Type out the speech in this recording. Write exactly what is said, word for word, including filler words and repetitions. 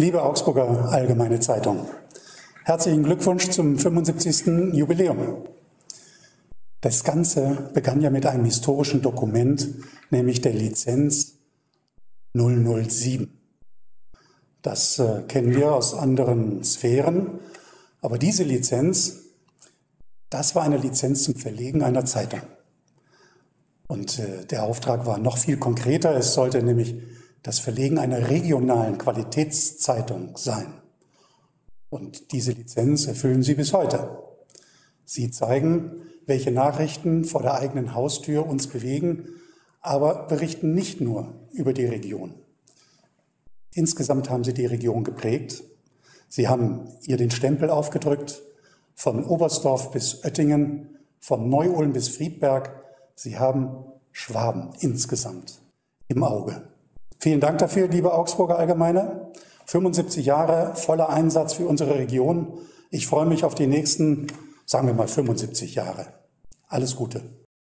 Liebe Augsburger Allgemeine Zeitung, herzlichen Glückwunsch zum fünfundsiebzigsten Jubiläum. Das Ganze begann ja mit einem historischen Dokument, nämlich der Lizenz null null sieben. Das äh, kennen wir aus anderen Sphären, aber diese Lizenz, das war eine Lizenz zum Verlegen einer Zeitung. Und äh, der Auftrag war noch viel konkreter, es sollte nämlich das Verlegen einer regionalen Qualitätszeitung sein. Und diese Lizenz erfüllen sie bis heute. Sie zeigen, welche Nachrichten vor der eigenen Haustür uns bewegen, aber berichten nicht nur über die Region. Insgesamt haben sie die Region geprägt. Sie haben ihr den Stempel aufgedrückt, von Oberstdorf bis Oettingen, von Neuulm bis Friedberg. Sie haben Schwaben insgesamt im Auge. Vielen Dank dafür, liebe Augsburger Allgemeine. fünfundsiebzig Jahre voller Einsatz für unsere Region. Ich freue mich auf die nächsten, sagen wir mal, fünfundsiebzig Jahre. Alles Gute.